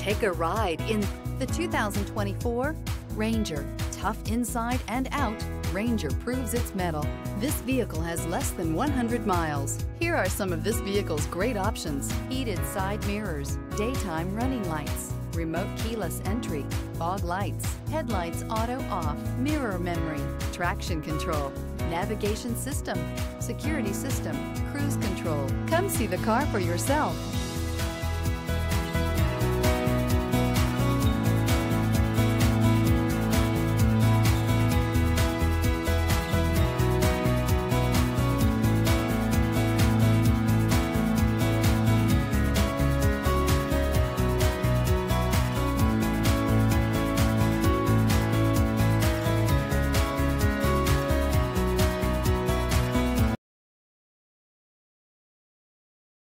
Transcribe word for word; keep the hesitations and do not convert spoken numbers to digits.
Take a ride in the two thousand twenty-four Ranger. Tough inside and out, Ranger proves its mettle. This vehicle has less than one hundred miles. Here are some of this vehicle's great options: heated side mirrors, daytime running lights, remote keyless entry, fog lights, headlights auto off, mirror memory, traction control, navigation system, security system, cruise control. Come see the car for yourself.